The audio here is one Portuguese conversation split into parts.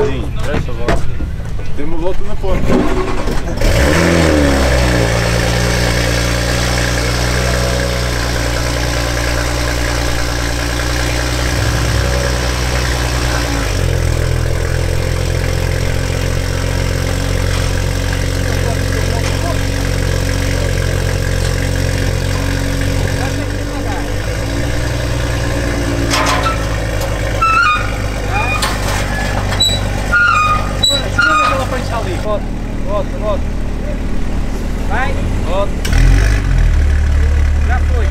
rapidinho, fecha a volta. Dê uma volta na porta. Volta, volta, volta. Vai, volta. Já foi.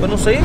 Para não sair?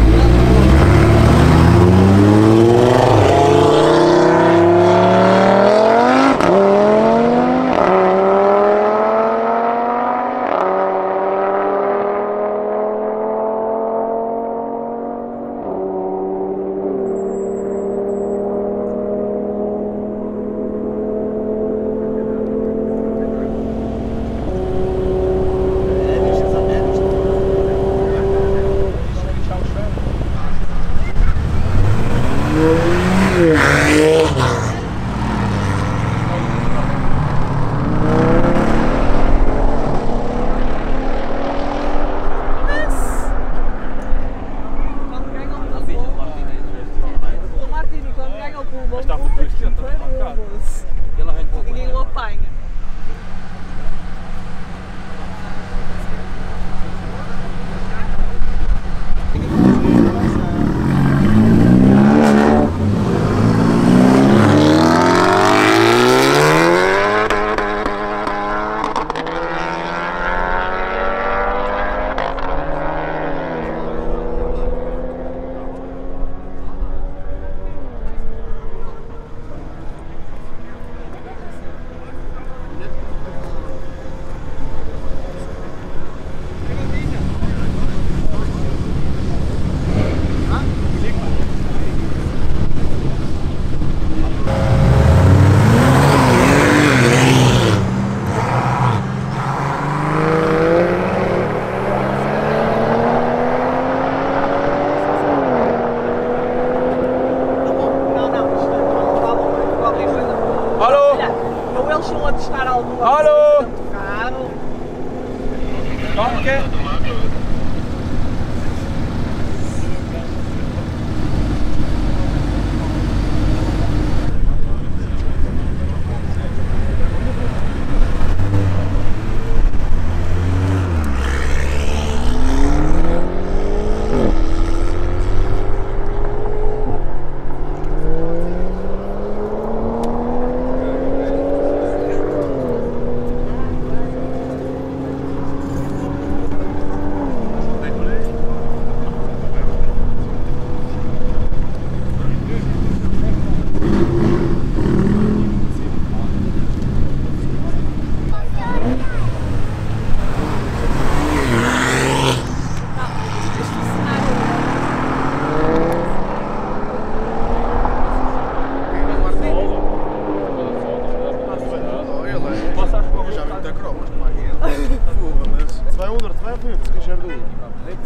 Vai onder, vai ver, se queixar do.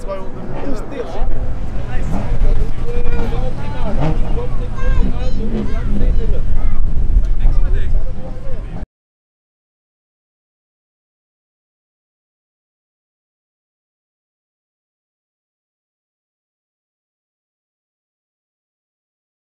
Vai onder.